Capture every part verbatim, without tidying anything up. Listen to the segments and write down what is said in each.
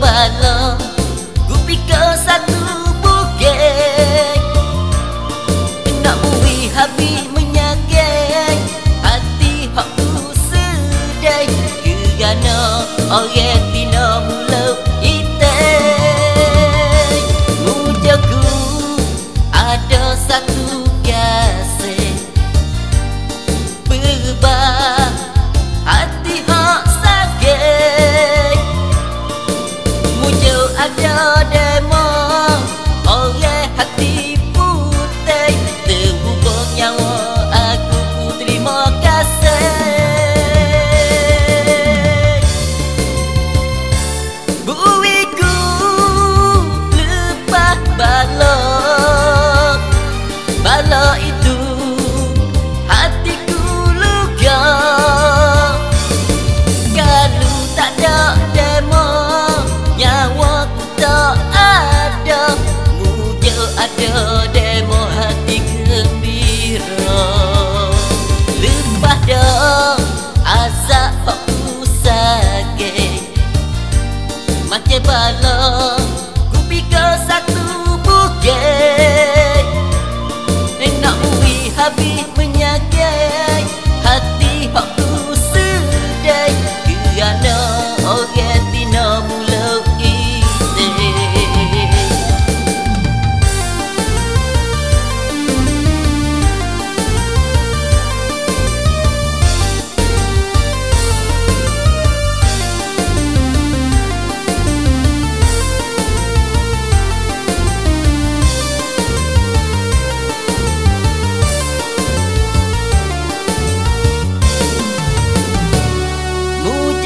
balo gupi kau satu bukek nak uwi habis menyakit hati aku sedai kerana orang pina mula itai mujaku ada satu kasih berubah hati hak sakit mujur ada demo oleh hati putih terhubung nyawa aku ku terima kasih buiku lepas balo balo itu hatiku luka. Ada demo hati gembira lepas dong azab aku sakit macam balong kupi kau satu bukit nak uwi habis menyakit hati aku sedih kerana orang tina mula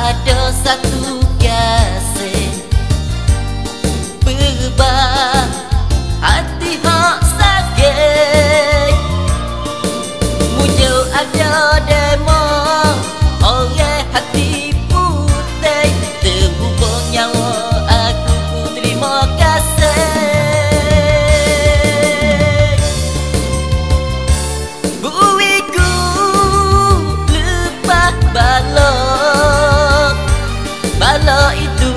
ada satu kasih berubah hati hak sakit mujur ada demo oleh hati putih terhubung nyawa aku ku terima kasih buiku balo, balo itu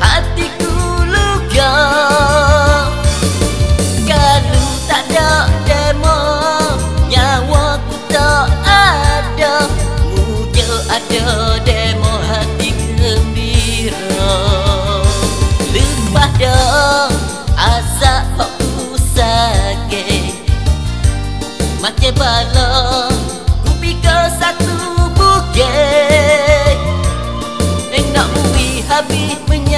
hatiku luka. Kalau tak ada demo, nyawaku tak ada. Mujur ada demo hati gembira. Lepas dong azab aku sakit macam balo, kupi kau satu. Nak uwi habis menyakit.